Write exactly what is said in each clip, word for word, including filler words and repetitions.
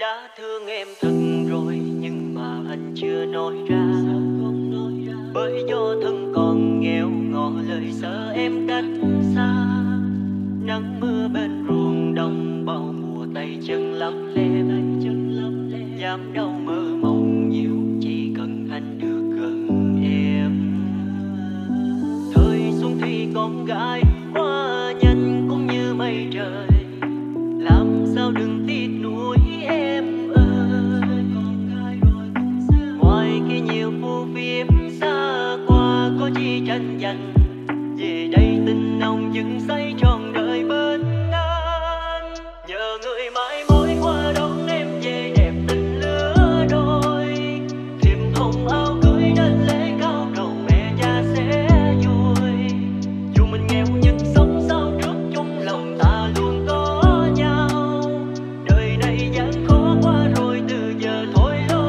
Đã thương em thật rồi nhưng mà anh chưa nói ra, bởi do thân còn nghèo ngỏ lời sợ em cách xa. Nắng mưa bên ruộng đông bao mùa tay chân lắm lem, dám đâu mơ mộng nhiều chỉ cần anh được gần em. Thời xuân thì con gái quá nhanh cũng như mây trời, làm sao đừng tiếc nuối em ơi. Ngoài kia nhiều phố phim xa qua có chi tranh giành, về đây tình nồng vẫn say tròn đời bên anh. Nhờ người mãi mối qua đón em về đẹp tình lứa đôi, thêm hồng áo cưới nên lễ cao đầu mẹ cha sẽ vui. Dù mình nghèo nhưng sống sao trước chung lòng ta luôn có nhau, đời này gian khó quá rồi từ giờ thôi lo buồn đau.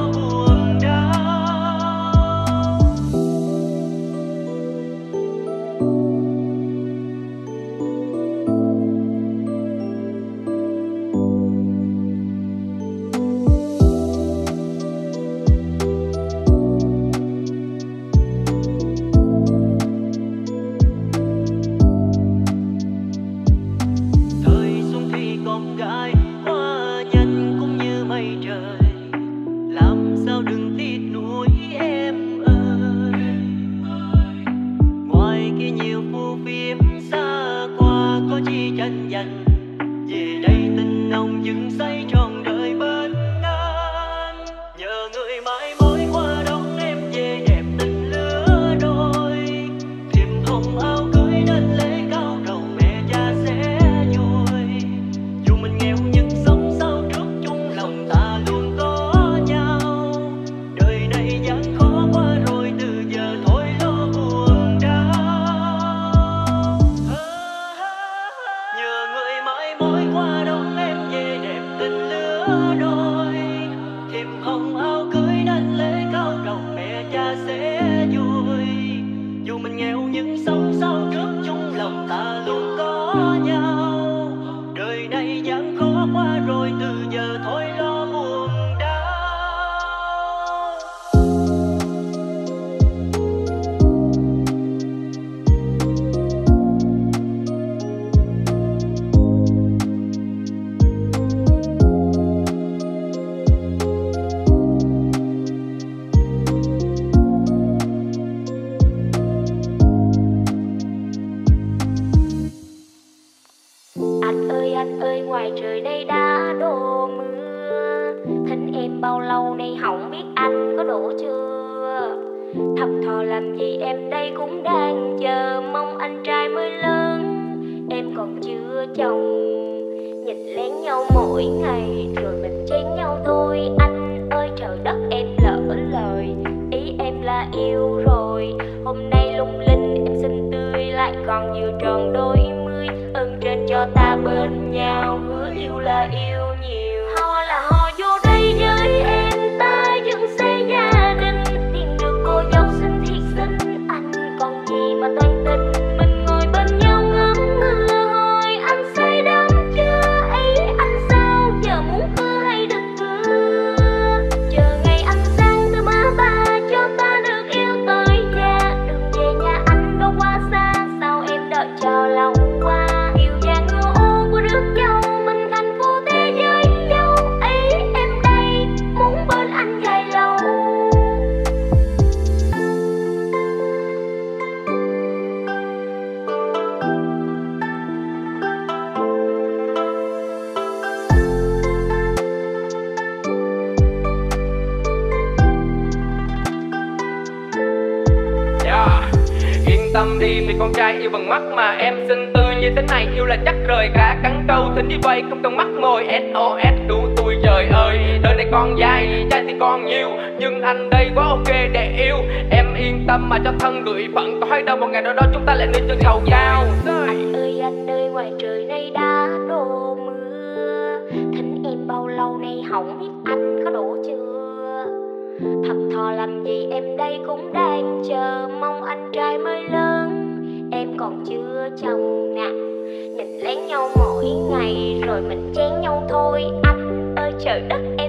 Trời đất em.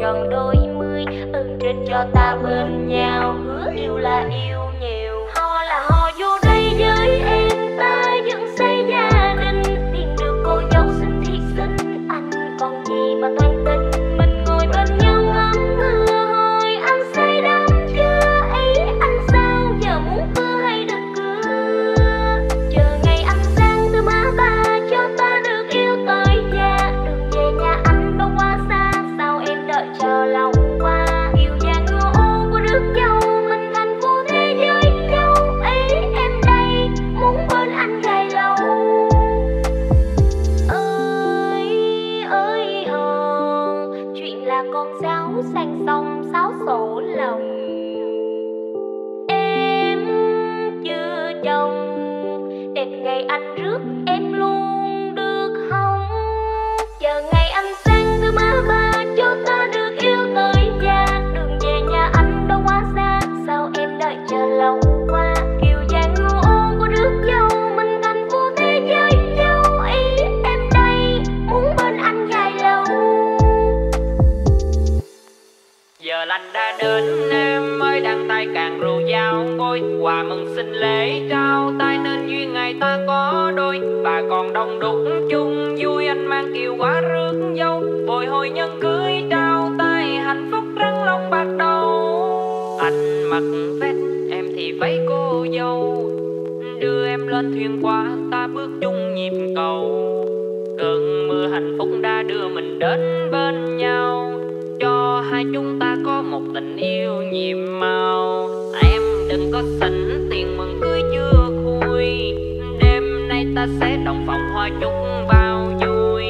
tròn đôi mươi, ơn trên cho ta bên nhau, hứa yêu là yêu nhiều. Ho là ho vô đây với em, ta dựng xây gia đình, tìm được cô dâu xinh thì xinh, anh còn gì mà toan tính. Mình ngồi bên nhau ngắm mưa hồi, anh say đắm chưa ý, anh sao giờ muốn cưa hay được cưa? Chờ ngày anh sang từ má ba, cho ta được yêu tới già, đừng về nhà anh đâu quá xa, sao em đợi chờ lòng qua. Yêu nhà ngựa ô của rước dâu, mình thành phố thế giới nhau, ý em đây muốn bên anh dài lâu. Ơi ơi hờn, chuyện là con sáo sang sông sáo sổ lòng. Em chưa chồng, đẹp ngày anh rước em luôn được không? Chờ ngày anh sang từ má ba, cho ta được yêu tới già, đừng về nhà anh đâu quá xa, sao em đợi chờ lâu qua. Kiều giang ngô ô của rước dâu, mình thành phố thế giới nhau, ý em đây muốn bên anh dài lâu. Giờ lành đã đến, em mới đăng tay càng rượu dao bôi, quà mừng sinh lễ trao tay nên duyên ngày ta có đôi, và còn đông đúc chung vui. Anh mang kiều quá rước dâu, bồi hồi nhân cưới trao tay hạnh phúc rắn long bạc đầu. Anh mặc vest, em thì váy cô dâu, đưa em lên thuyền qua ta bước chung nhịp cầu. Cơn mưa hạnh phúc đã đưa mình đến bên nhau, cho hai chúng ta có một tình yêu nhiệm màu. Em đừng có xỉn, tiền mừng cưới chưa khui, đêm nay ta sẽ đồng phòng hoa chúc bao vui.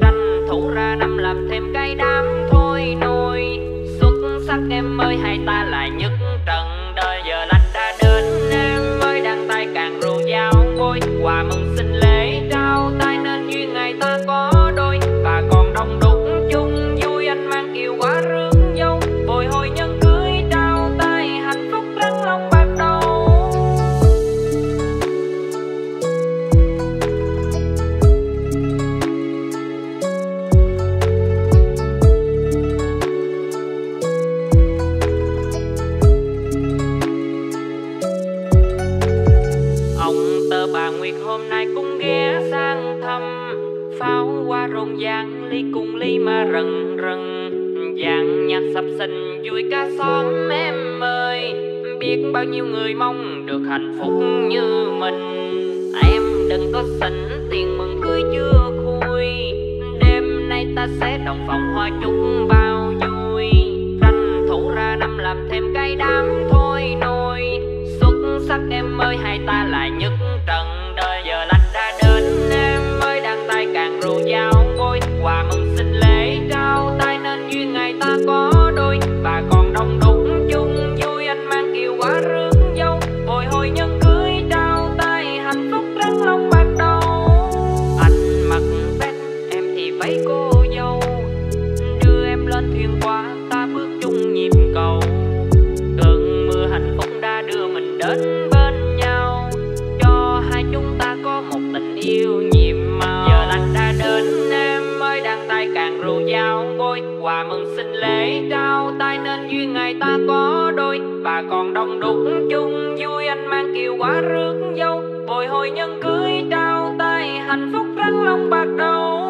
Tranh thủ ra năm làm thêm cái đám thôi nôi, xuất sắc em ơi hai ta lại nhất trần đời. Giờ lành đã đến, em mới đăng tay càng rượu dao bôi, quà mừng sinh lễ trao tay nên duyên ngày ta có đôi, và còn đông đủ mang kiều quá rước dâu, bồi hồi nhân cưới trao tay hạnh phúc rắn long bạc đầu. Ông tơ bà Nguyệt hôm nay cũng ghé sang thăm, pháo qua rộn ràng ly cùng ly mà rần rần, dàn nhạc sập sình vui cả xóm em ơi. Biết bao nhiêu người mong được hạnh phúc như mình, em đừng có xỉn, tiền mừng cưới chưa khui, đêm nay ta sẽ đồng phòng hoa chúc bao vui. Tranh thủ ra năm làm thêm cái đám thôi nôi, xuất sắc em ơi hai ta lại nhất trần đời. Giờ lành đã đến, em mới đăng tay càng rượu dao bôi, quà mừng sinh lễ trao tay nên duyên ngày ta có đôi, và còn đông đủ chung vui. Anh mang kiều quá rước dâu, bồi hồi nhân cưới trao tay hạnh phúc rắn long bạc đầu. Anh mặc vest, em thì váy cô dâu, đưa em lên thuyền qua ta bước chung nhịp cầu. Cơn mưa hạnh phúc đã đưa mình đến bên nhau, cho hai chúng ta có một tình yêu nhiệm màu. Giờ lành đã đến, em mới đăng tay càng rượu dao bôi, quà mừng sinh lễ trao tay nên duyên ngày ta có đôi, và còn đông đủ chung vui. Anh mang kiều quá rước dâu, bồi hồi nhân cưới trao tay hạnh phúc rắn long bạc đầu.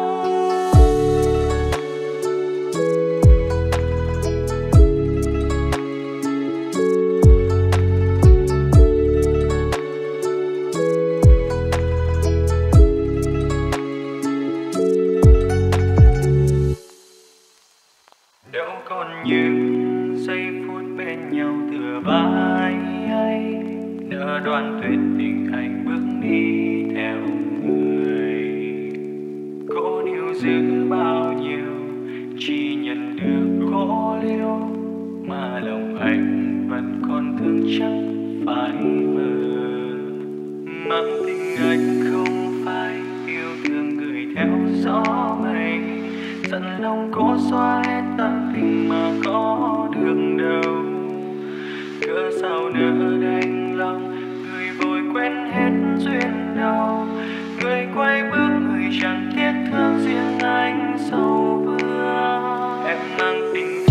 Những giây phút bên nhau thừa vai ấy, nửa đoạn tuyệt tình anh bước đi theo người. Cố níu giữ bao nhiêu, chỉ nhận được khổ liêu, mà lòng anh vẫn còn thương chắc phai mờ. Mong tình anh không phải yêu thương người theo gió mây, dần lòng cố xóa hết tận tình mà có được đâu. Cớ sao nỡ đành lòng, người vội quên hết duyên đầu, người quay bước người chẳng tiếc thương riêng anh sâu vương. Em mang tình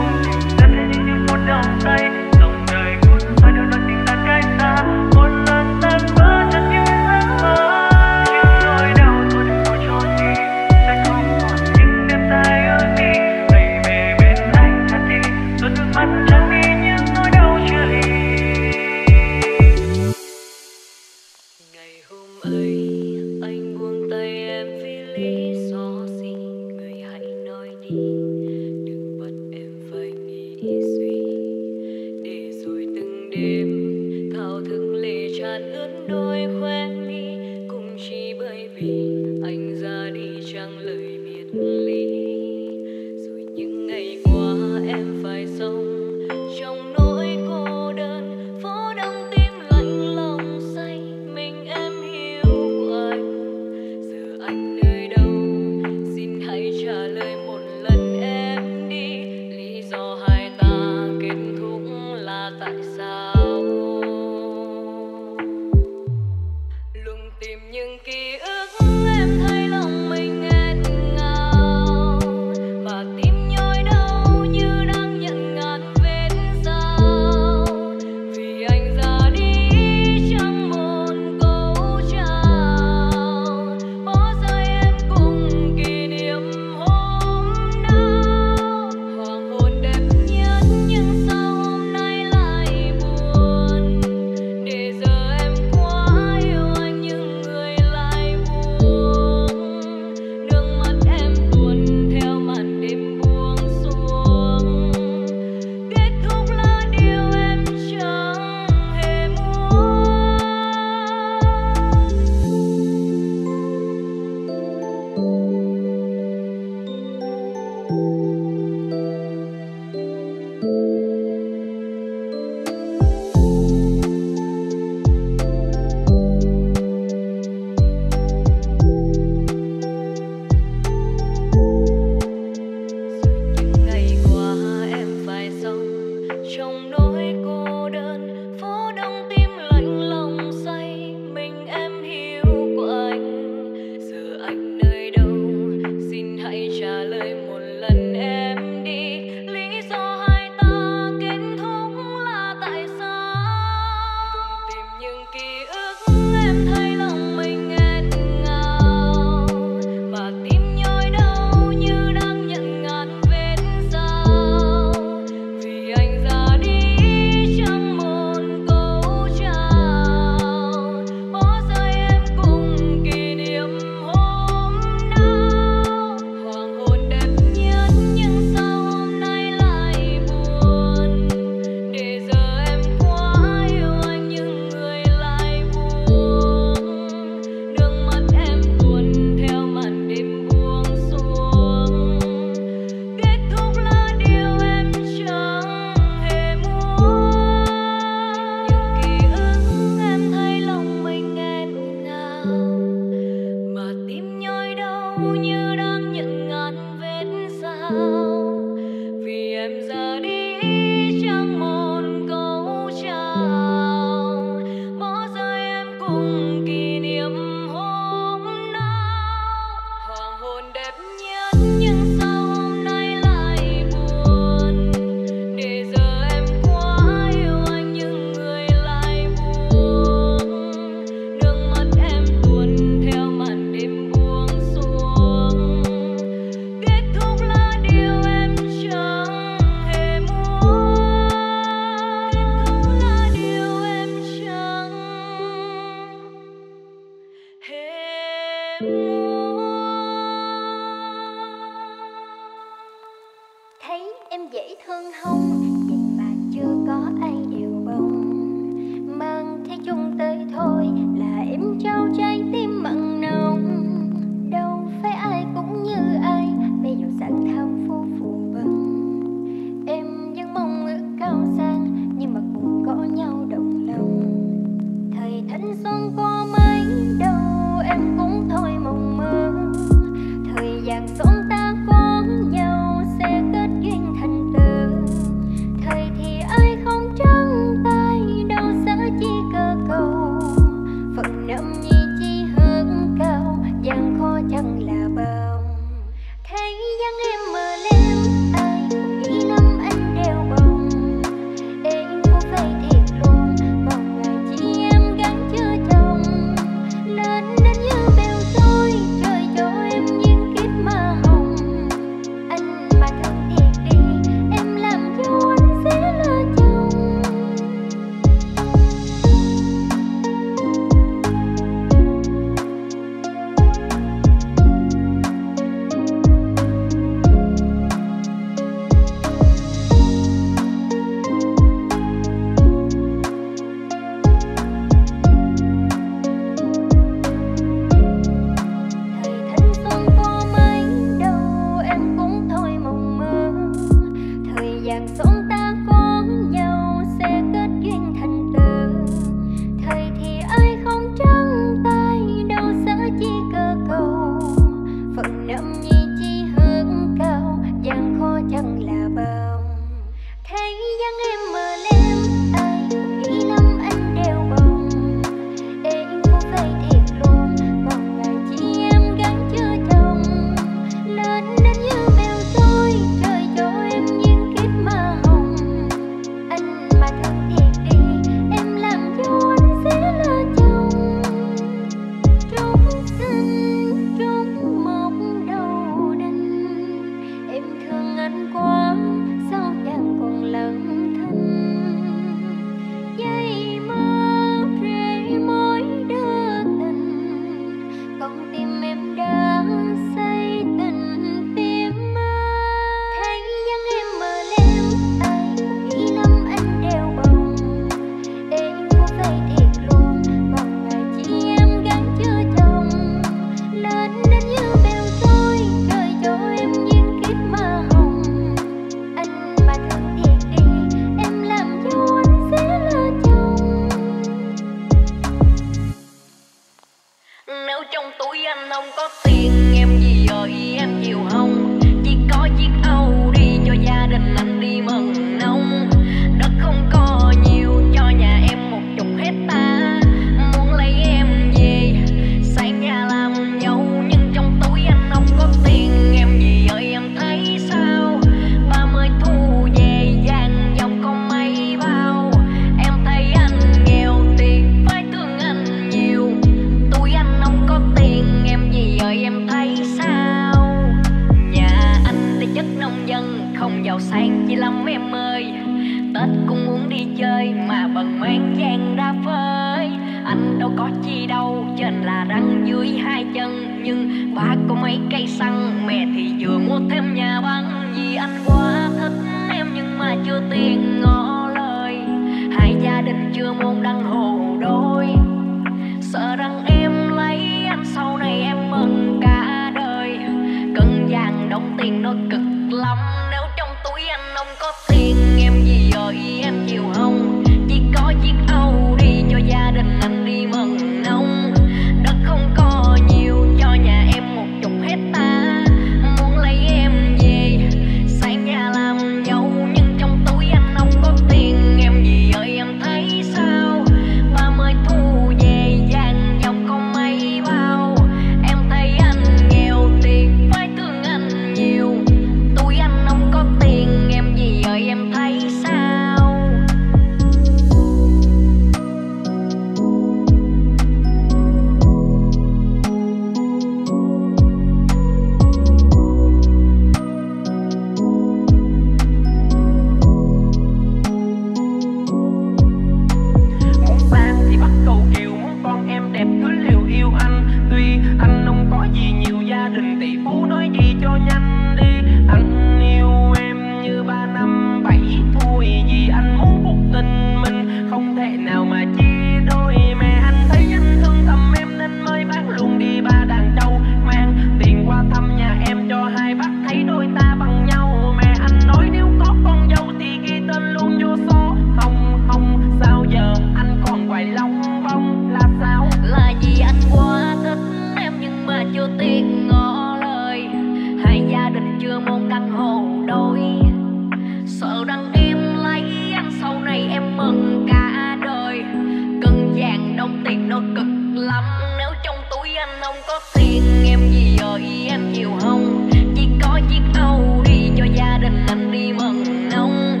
nó cực lắm. Nếu trong túi anh không có tiền, em gì ơi em chịu không? Chỉ có chiếc Âu đi cho gia đình anh đi mừng nông.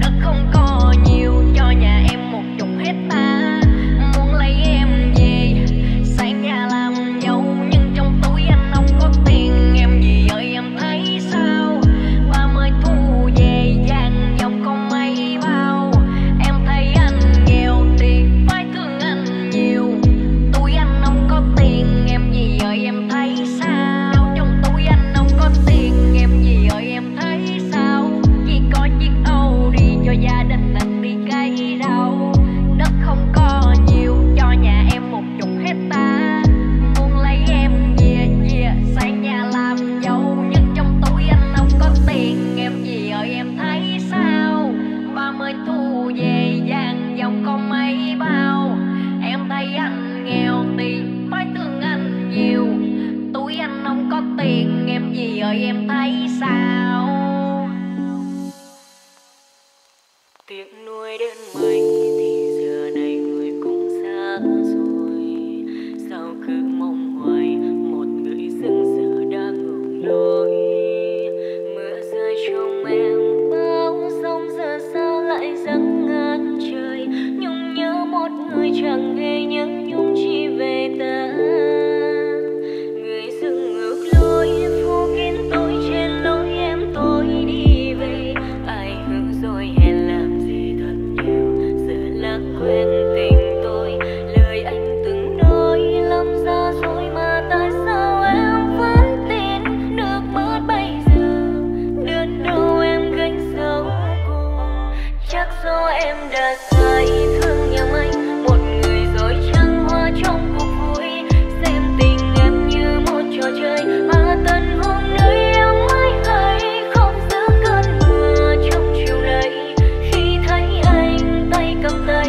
Đất không có nhiều, cho nhà em một chục hecta. Muốn lấy em về sang nhà làm dâu, nhưng trong túi anh không có tiền. Em gì ơi em thấy sao? Ba mới thu về vàng dòng con mây bao. Em thấy anh nghèo thì phải thương anh nhiều. Túi anh không có tiền, em gì ơi em thấy sao? Nếu trong túi anh không có tiền, em gì ơi em thấy sao? Chỉ có chiếc Âu đi cho gia đình anh đi cây rau. Đất không có nhiều, cho nhà em một chục hecta. Muốn lấy em về về sang nhà làm dâu, nhưng trong túi anh không có tiền. Em gì ơi em thấy sao? Ba mới thu về vàng dòng con mấy bao. Em thấy anh nghèo thì phải thương anh nhiều. Túi anh không có tiền, em gì ơi em thấy sao? Tiếng nuôi đến mình thì giờ này người cũng xa rồi. Sao cứ mong hoài một người dưng giờ đang ngủ lối. Mưa rơi trong em bao sông giờ sao lại dâng ngàn trời. Nhung nhớ một người chẳng hề nhớ, nhung chỉ về ta. Người dưng ngược lối phố kín tôi, trên lối em tôi đi về. Ai hứa rồi hẹn quên tình tôi, lời anh từng nói lắm ra rồi mà tại sao em vẫn tin. Nước mắt bây giờ đơn đâu em gánh sống cùng, chắc do em đã sai thương nhầm anh một người rồi trăng hoa trong cuộc vui. Xem tình em như một trò chơi mà tận hôm nay em mãi hay không giữ cơn mưa trong chiều nay. Khi thấy anh tay cầm tay,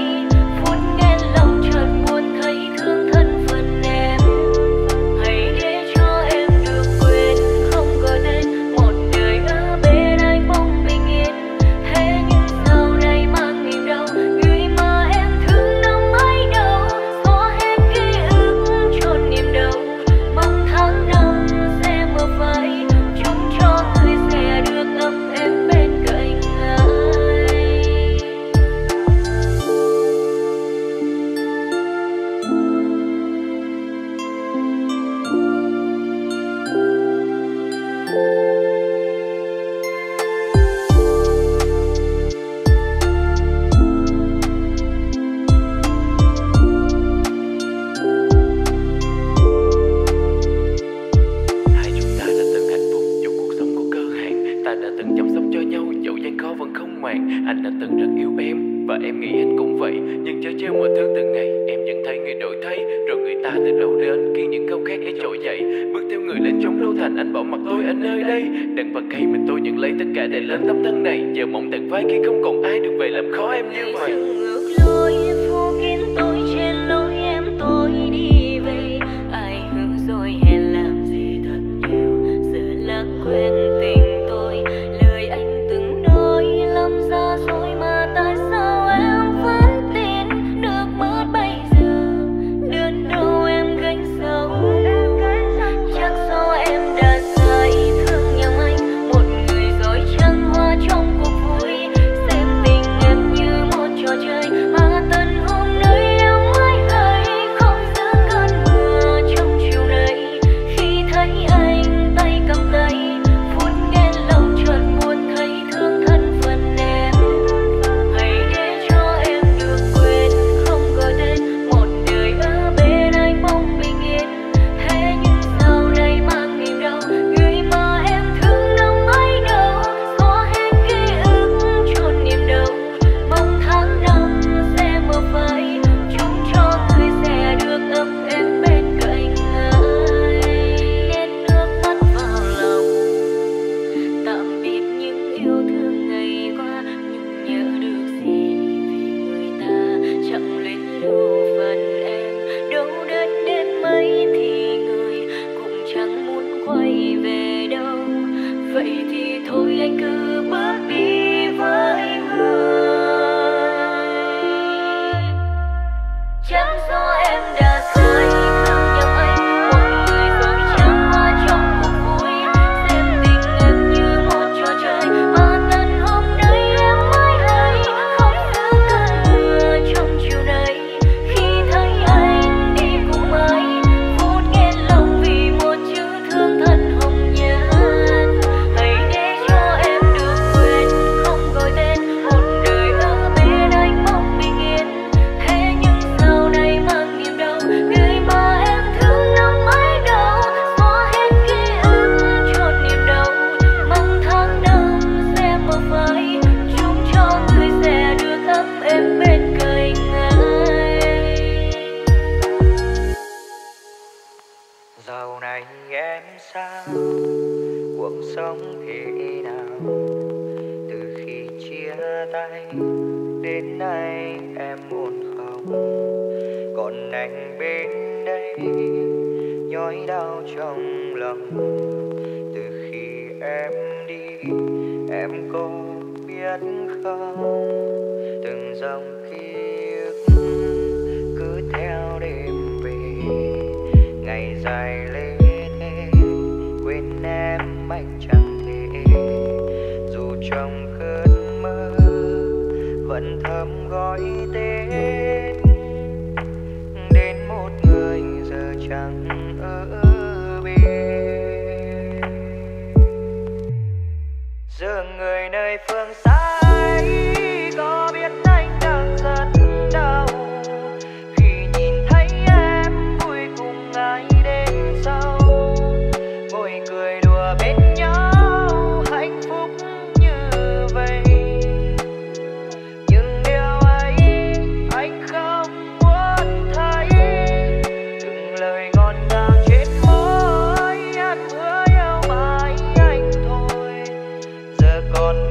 để lên tấm thân này giờ mộng tạt vai khi không còn ai được về làm khó em như vậy. Ngược lối phố kín tôi, trên lối em tôi đi về. Ai hứa rồi hẹn làm gì thật nhiều, giờ là quên tình tôi, lời anh từng nói lắm ra rồi mà tại sao em vẫn tin. Nước mắt bây giờ đơn đâu em gánh sống, chắc do em đã sai thương nhầm anh một trong cuộc vui. Xem tình em như một trò chơi mà tới xa. Cuộc sống thế nào từ khi chia tay đến nay em ổn không? Còn anh bên đây nhói đau trong lòng. Từ khi em đi em có biết không, từng dòng kiếp cứ theo đêm về ngày dài lê thế. Quên em anh chẳng thể, dù trong cơn mơ vẫn thầm gọi tên đến một người giờ chẳng ở bên. Giờ người nơi phương xa ấy, có biết anh đang rất đau khi nhìn thấy em vui cùng ngày đêm sau. Ngồi cười đùa bên nhau hạnh phúc như vậy, nhưng điều ấy anh không muốn thấy. Từng lời ngọt ngào trên môi hát hứa yêu mãi anh thôi. Giờ còn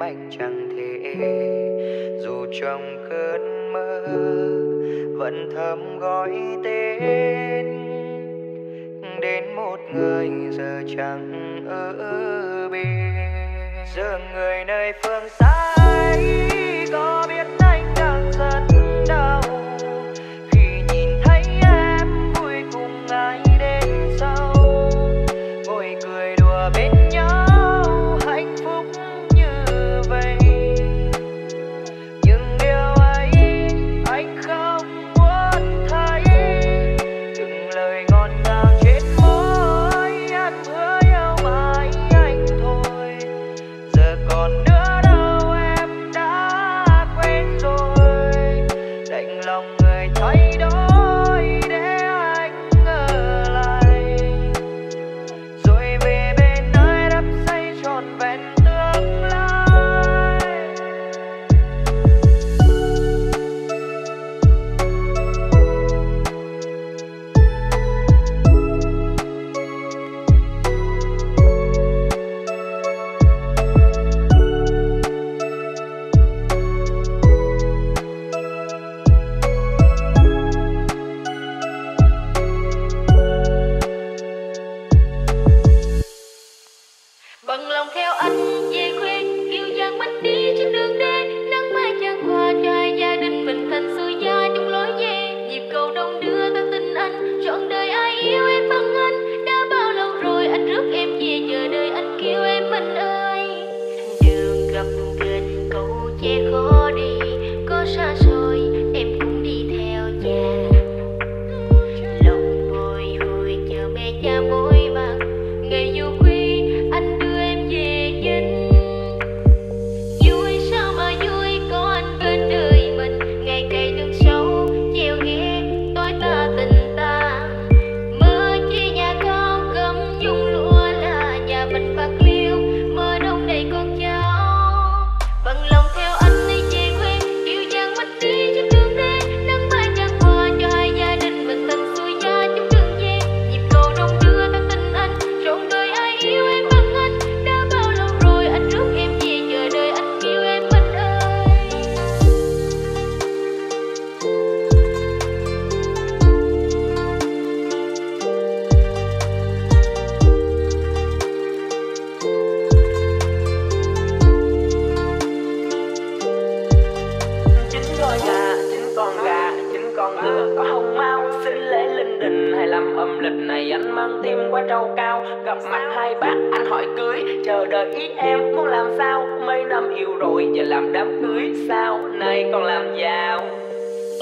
anh chẳng thể, dù trong cơn mơ vẫn thầm gọi tên đến một người giờ chẳng ở bên. Giờ người nơi phương xa ấy, có biết anh đang rất đau khi nhìn thấy em vui cùng ngày đêm sau. Ngồi cười đùa bên nhau hạnh phúc vậy, nhưng điều ấy anh không muốn thấy. Từng lời ngọt ngào trên môi hát hứa yêu mãi anh thôi. Giờ còn nữa đâu em. trong âm lịch này anh mang tim qua trâu cao. Gặp mặt hai bác anh hỏi cưới, chờ đợi ý em muốn làm sao. Mấy năm yêu rồi giờ làm đám cưới, sau này còn làm giàu.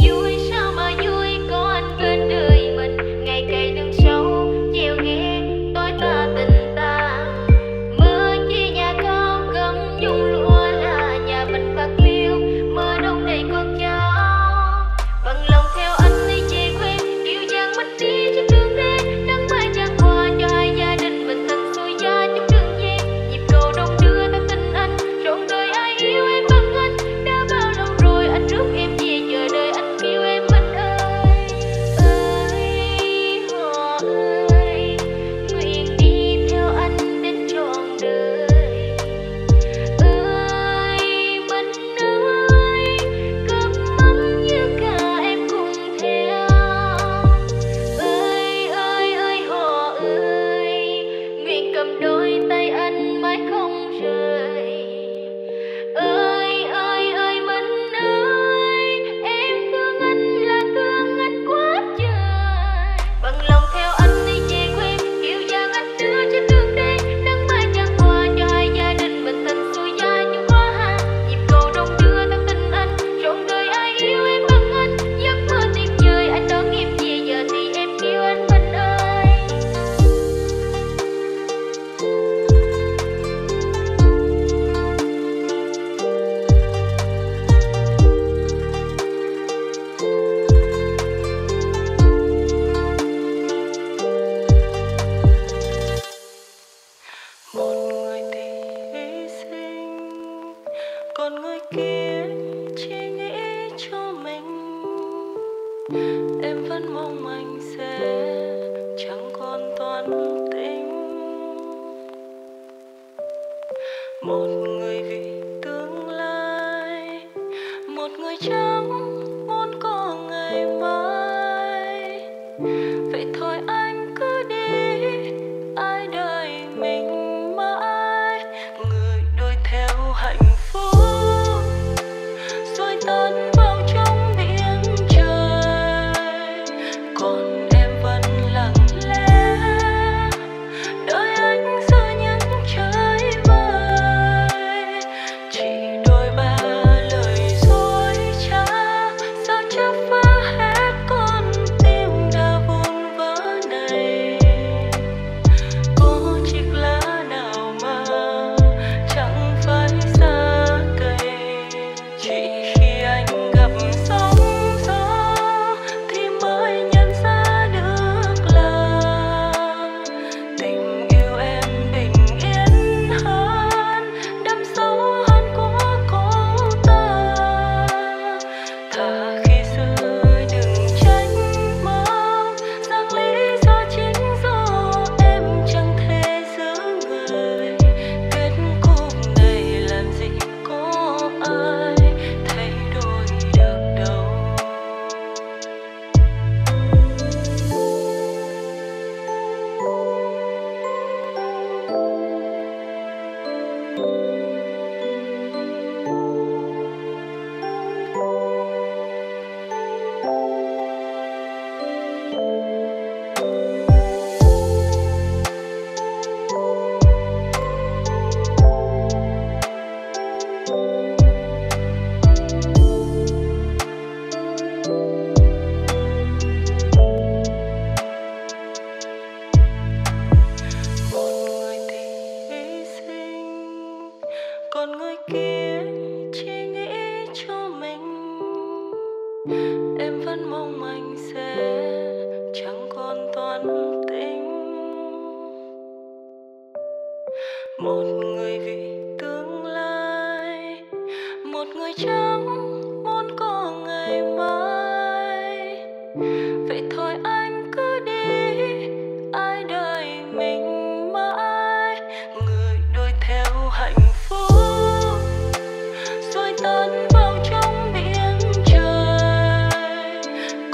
Vui sao mà vui, có anh bên đời mình. Ngày cây nương sâu, treo ghé, tối ta tình ta. Mơ chi nhà cao, gấm dung lụa là nhà mình bạc liêu. Mơ đông đầy con cháu, bằng lòng theo anh đi về quê. Yêu chàng mất đi trên đường đêm, nắng mai tràn qua cho hai gia đình mình thành xuôi gia trong đường dây. Nhịp cầu đông đưa ta tình anh, trọn đời ai yêu em bằng anh. Đã bao lâu rồi anh rước em về.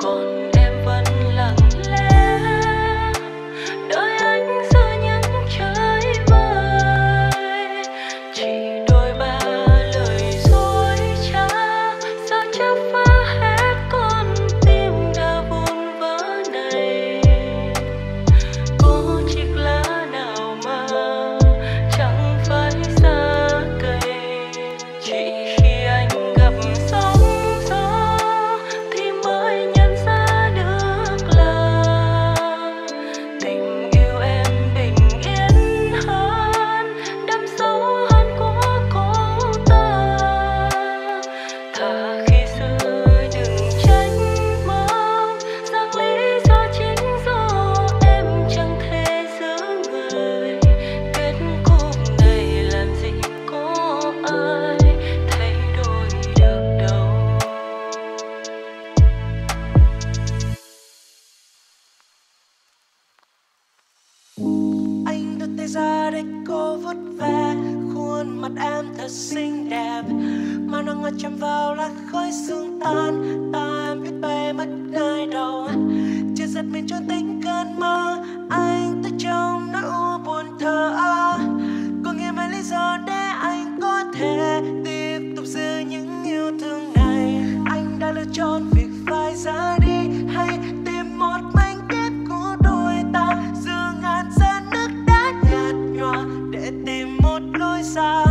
Còn em vẫn nơi cô vút về, khuôn mặt em thật xinh đẹp. Mà nó ngọt chạm vào là khói sương tan, ta em biết bay mất nơi đâu. Chưa giật mình trốn tính cơn mơ, anh tới trong nỗi u buồn thờ ơ. Có nghe mấy lý do để anh có thể tiếp tục giữ những yêu thương này. Anh đã lựa chọn việc phải ra đi hay tìm một mảnh ghép của đôi ta, giữa ngàn giọt nước đã nhạt nhòa để tìm một lối ra.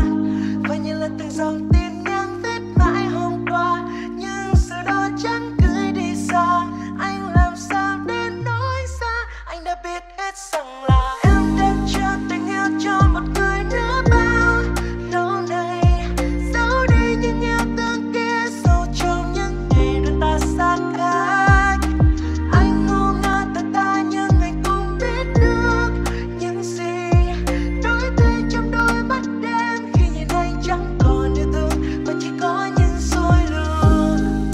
Và như là từng dòng tin nhắn viết mãi hôm qua, nhưng sự đó chẳng gửi đi xa. Anh làm sao để nói ra, anh đã biết hết rằng là em đang trao tình yêu cho một người nữa bao lâu nay. Giấu đi những yêu thương kia sâu trong những ngày đôi ta xa cách. Anh ngu ngơ thật ta nhưng anh cũng biết được những gì đối thấy trong đôi mắt đêm, khi nhìn anh chẳng còn yêu thương mà chỉ có những dối lừa. Anh đưa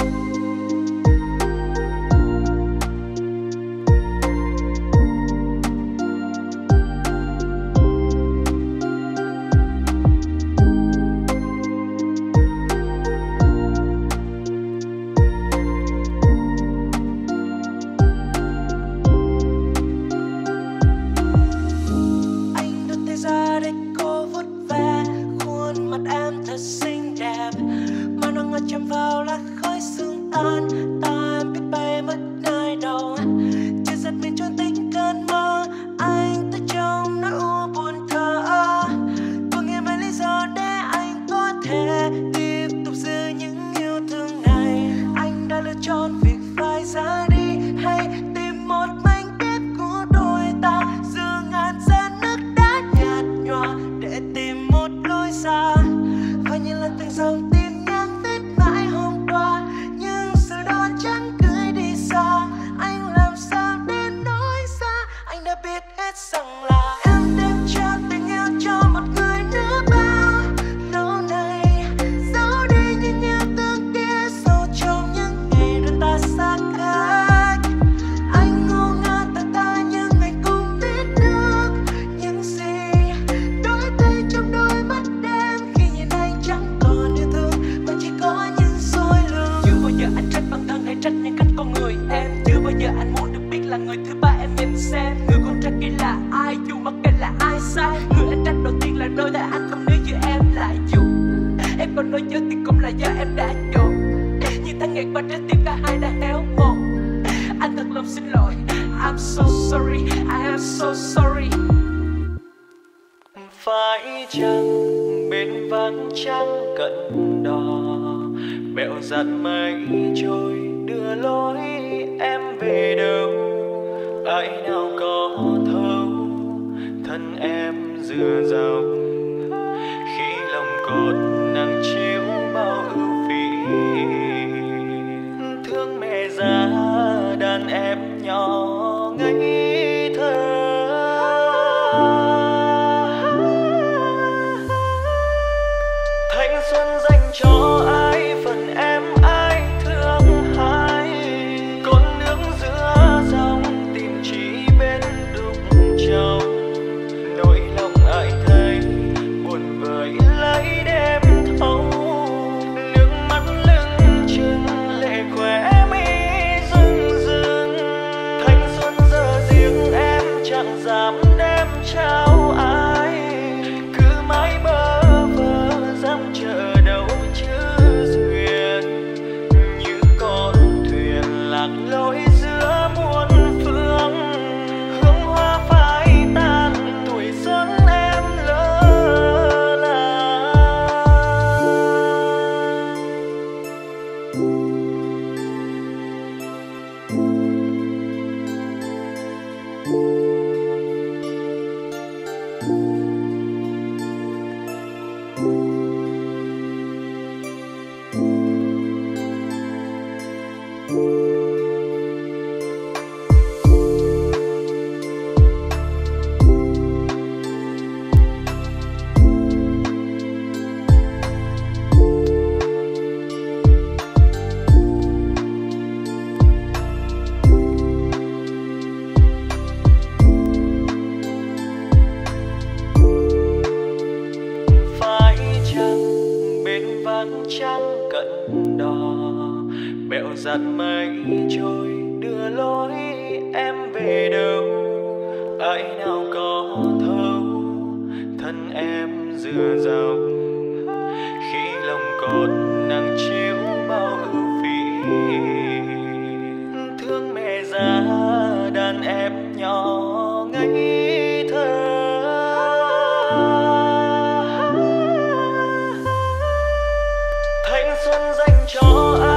tay ra để cô vuốt ve, khuôn mặt em thật xinh đẹp. Mà nó ngọt chạm vào là khói sương tan, ta em biết bay mất nơi đâu. Chưa giật mình trốn tính cơn mơ, anh tới trong nỗi u buồn thờ ơ. Có nghe mấy lý do để anh có thể tiếp tục giữ những yêu thương này. Anh đã lựa chọn việc phải ra đi hay tìm một mảnh ghép của đôi ta, giữa ngàn giọt nước đã nhạt nhòa để tìm một lối ra. Và như là từng dòng tin nhắn viết mãi hôm qua, nhưng sự đó chẳng gửi đi xa. Anh làm sao để nói ra, anh đã biết hết rằng là em đang trao tình yêu cho một người nữa bao lâu nay. Giấu đi những yêu thương kia sâu trong những ngày đôi ta xa cách. Anh ngu ngơ thật ta nhưng anh cũng biết được những gì đối thấy trong đôi mắt đêm, khi nhìn anh chẳng còn yêu thương mà chỉ có những dối lừa. Chưa bao giờ anh trách bản thân hay trách nhân cách con người em. Chưa bao giờ anh muốn được biết là người thứ ba em nhìn xem. Người con trai kia là ai, dù mặc kệ là ai sai. Người anh trách đầu tiên là đôi tay anh không níu giữ em lại, dù em còn nói dối thì cũng là do em đã chọn. Như tháng ngày qua trái tim cả hai đã héo mòn. Anh thật lòng xin lỗi, I'm so sorry, I am so sorry. Phải chăng bên vắng trăng cận đò, bèo dạt mây trôi đưa lối em về đâu. Ai nào có thấu thân em dựa dào, khi lòng cột nắng chiếu bao ưu phiền. Thương mẹ già đàn em nhỏ ngây thơ. Thanh xuân dành cho ai, phần em ai thương ai. Con nước giữa dòng tìm chỉ bên đục trầu. Nỗi lòng ai thấy buồn vời lấy đêm thâu. Nước mắt lưng chừng lệ khóe mi rưng rưng. Thanh xuân giờ riêng em chẳng dám đem trao ai. Thank you. dần mây trôi đưa lối em về đâu, ai nào có thấu thân em dựa dọc khi lòng cột nặng chiếu bao ưu phí. Thương mẹ già đàn em nhỏ ngây thơ, thanh xuân dành cho ai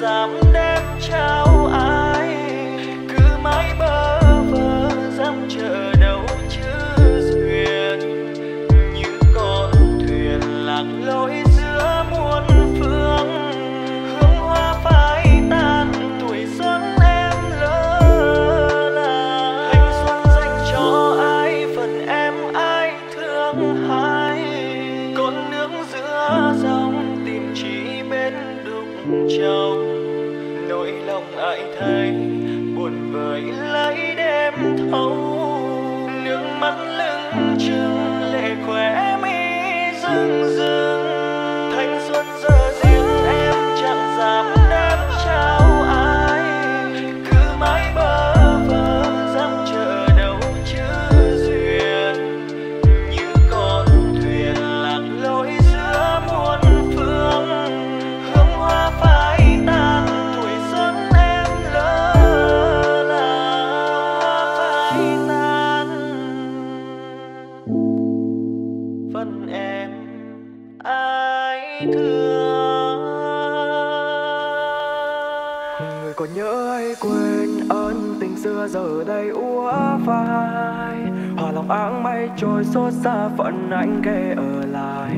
dám đem trao ai, cứ mãi bơ vơ dám chờ đâu chữ duyên, như con thuyền lạc lối giữa muôn phương. Hương hoa phai tàn tuổi xuân em lỡ là, thanh xuân dành cho ai phần em ai thương hai, con nước giữa dòng tìm chỉ bên đục châu. Nỗi lòng ai thấy buồn vời lấy đêm thấu, nước mắt lưng chừng lệ khóe mi rưng rưng. Thanh xuân giờ riêng em chẳng dám đem trao ai, cứ mãi bơ vơ dám chờ đâu chữ duyên, như con thuyền lạc lối giữa muôn phương. Hương hoa phai phần em ai thương, người còn nhớ hay quên ân tình xưa giờ đây úa phai. Hòa lòng áng mây trôi xót xa phận anh ghé ở lại,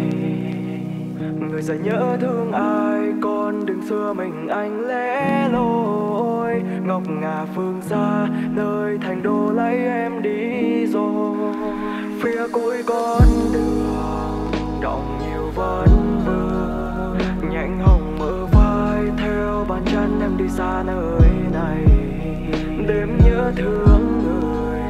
người giờ nhớ thương ai con đừng xưa mình anh lẻ loi. Ngọc ngà phương xa nơi thành đô lấy em đi rồi, phía cuối con đường đọng nhiều vẫn vương, nhánh hồng mơ vai theo bàn chân em đi xa nơi này. Đêm nhớ thương người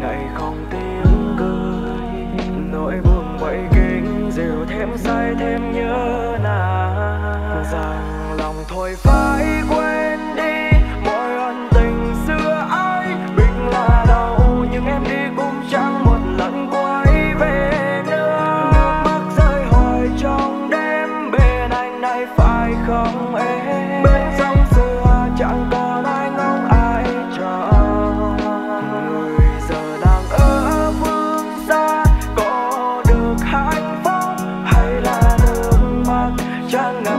ngày không tiếng cười, nỗi buồn bẫy kính dìu thêm say thêm nhớ nàng, rằng lòng thôi phải quên đi mọi ân tình xưa ấy. Mình là đầu nhưng em đi cũng chẳng một lần quay về nữa, nước mắt rơi hoài trong đêm bên anh này phải không em? Bên sông xưa chẳng còn ai ngóng ai chờ, người giờ đang ở phương xa có được hạnh phúc hay là nước mắt chẳng ngập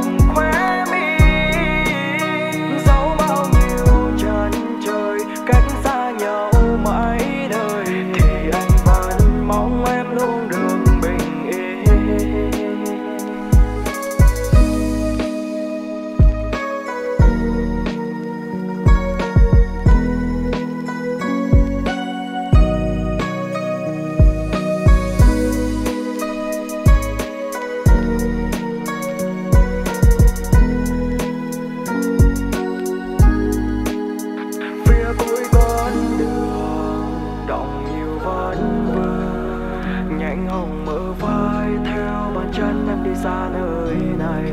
xa nơi này.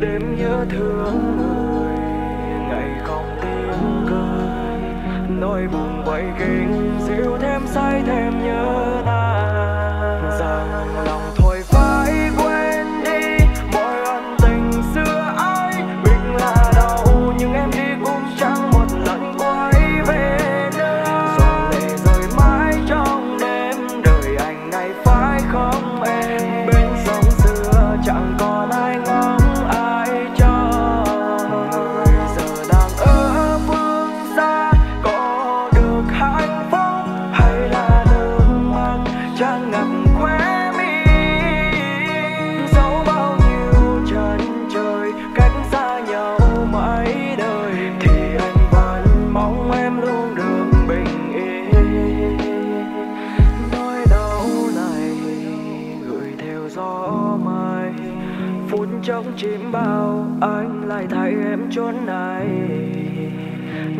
Đêm nhớ thương người ngày không tiếng cười, nỗi buồn bẫy kính dịu thêm say thêm nhớ nàng, rằng lòng thôi phải quên đi mọi ân tình xưa ấy. Mình là đầu nhưng em đi cũng chẳng một lần quay về nữa, giọt lệ rơi mãi trong đêm đời anh này phải không em? Chẳng còn ai ngóng ai chờ, người giờ đang ở phương xa có được hạnh phúc hay là nước mắt chẳng ngập khóe mi, dẫu bao nhiêu chân trời cách xa nhau mấy đời thì anh vẫn mong em luôn được bình yên. Nỗi đau này trong chim bao, anh lại thấy em chốn này.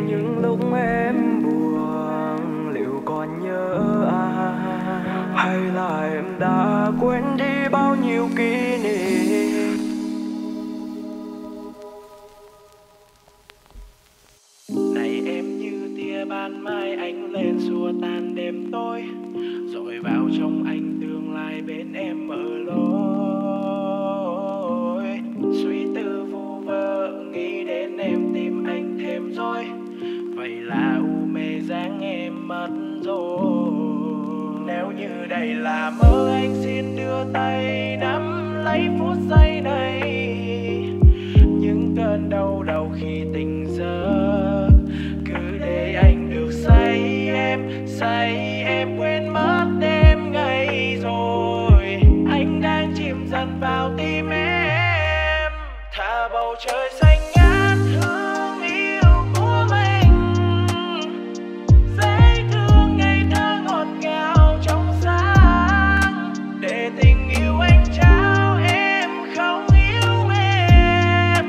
Những lúc em buồn liệu còn nhớ ai, hay là em đã quên đi bao nhiêu kỷ niệm. Này em như tia ban mai anh lên xua tan đêm tối, rồi vào trong anh tương lai bên em mở lối. Suy tư vu vơ nghĩ đến em tìm anh thêm rồi, vậy là u mê dáng em mất rồi. Nếu như đây là mơ anh xin đưa tay nắm lấy phút giây này, những cơn đau đầu khi tình giấc cứ để anh được say em, say em quên mất đêm ngày rồi. Anh đang chìm dần vào tim em, thả bầu trời xanh ngát hương yêu của mình, dễ thương ngày thơ ngọt ngào trong sáng, để tình yêu anh trao em không yêu em,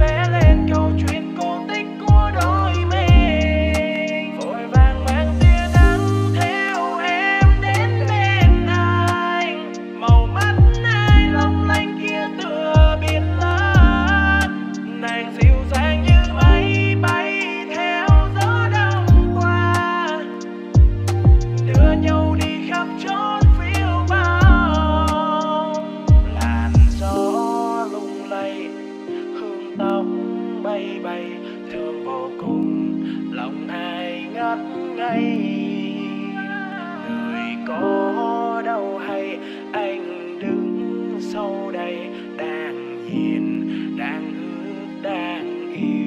vẽ lên câu chuyện cô tích của đôi mình, vội vàng mang tia nắng theo em đến bên anh, màu mắt ai long lanh kia tựa biển lớn, nàng dịu dàng như mây bay theo gió đông qua, đưa nhau đi khắp chốn phiêu bão. Làn gió lung lay hương tóc bay bay, thương vô cùng lòng ai ngất ngây, người có đau hay anh đứng sau đây, đang nhìn đang ước đang yêu.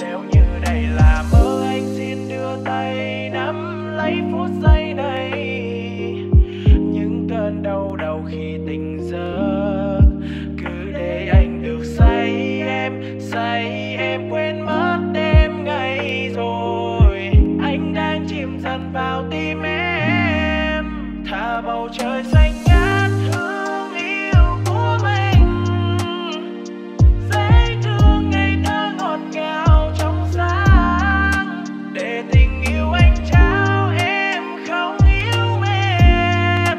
Nếu như đây là mơ anh xin đưa tay nắm lấy phút giây này, những cơn đau đầu khi tình giấc cứ để anh được say em, say em quên mất đêm ngày rồi. Anh đang chìm dần vào tim em, thả bầu trời xanh ngát hương yêu của mình, dễ thương ngây thơ ngọt ngào trong sáng, để tình yêu anh trao em không yêu em,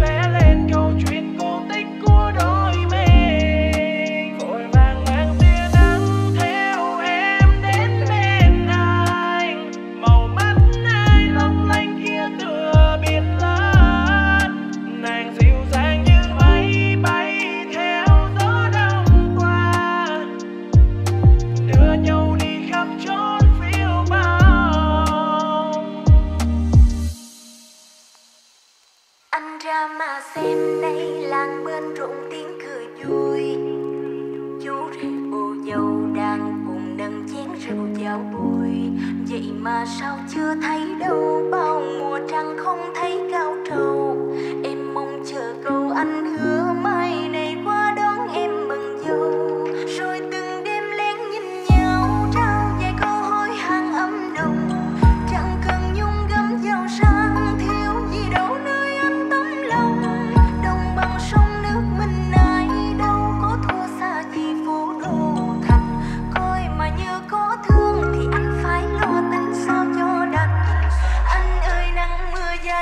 vẽ lên câu chuyện cổ tích của đôi mình, vội vàng mang tia nắng theo em đến bên anh, màu mắt ai long lanh kia tựa biển lớn, nàng dịu dàng như mây bay theo gió đông qua, đưa nhau đi khắp chốn phiêu bão. Anh ra mà xem đây làng bên rộn tiếng cười vui, chú rể cô dâu đang cùng nâng chén rượu chào bụi, vậy mà sao chưa thấy đâu, bao mùa trăng không thấy cao trầu. Em mong chờ câu anh hứa mai này qua đón em mừng dâu, rồi từng đêm lén nhìn nhau trao vài câu hỏi hàng âm nồng, chẳng cần nhung gấm giàu sang thiếu gì đâu nơi anh tấm lòng. Đồng bằng sông nước mình nay đâu có thua xa chi phố đô thành, coi mà như có thương thì anh phải lo tính sao cho đành. Anh ơi nắng mưa gió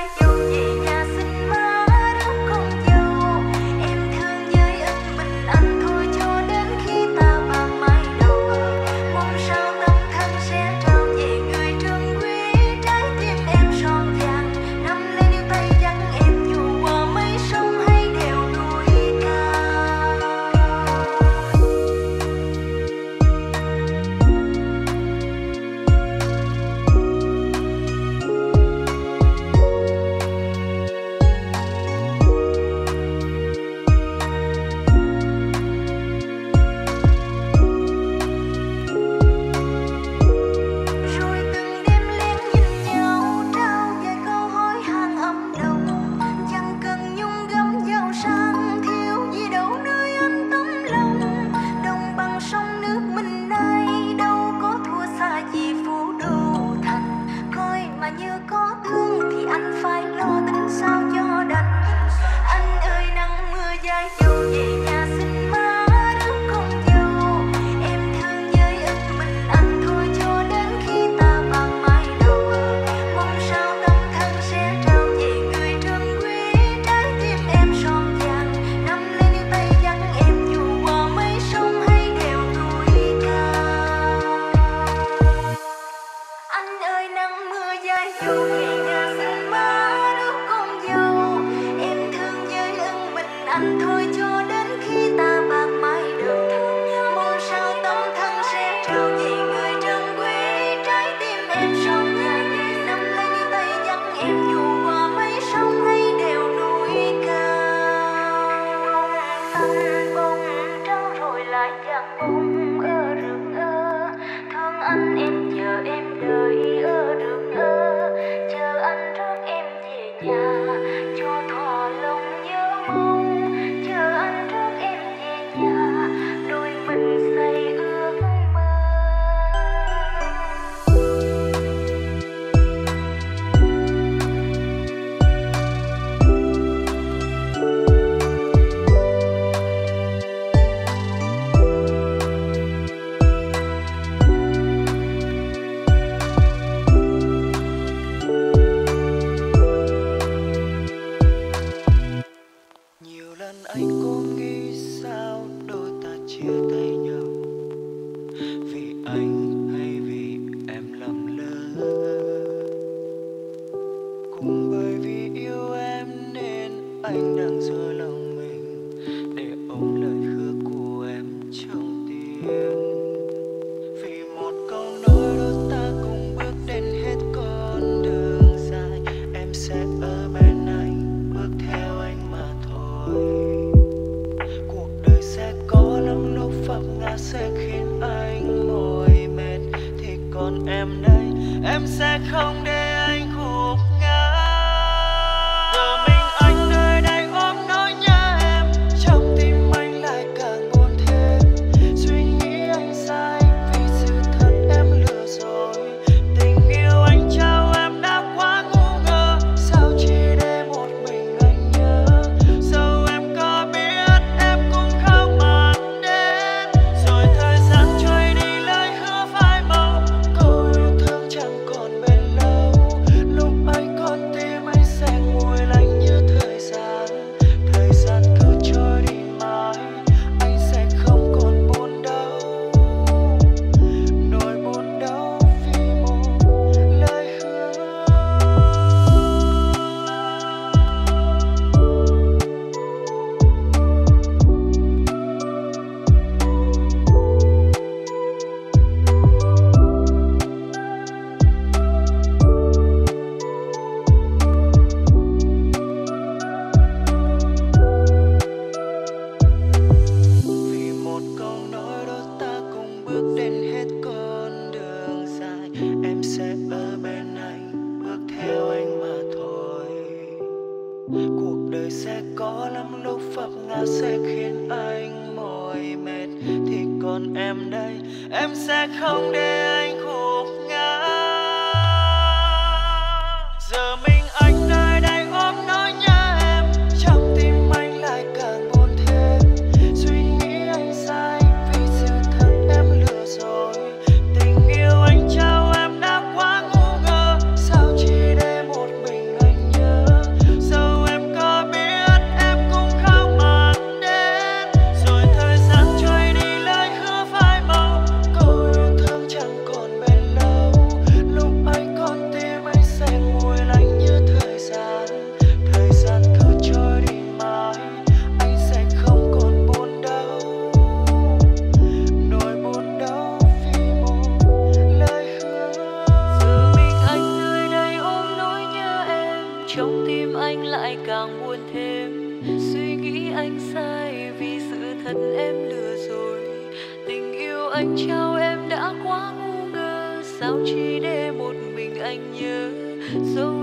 Dẫu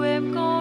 em có